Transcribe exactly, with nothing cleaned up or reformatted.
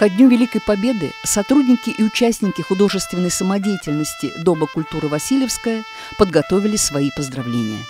Ко Дню Великой Победы сотрудники и участники художественной самодеятельности Дома культуры Васильевское подготовили свои поздравления.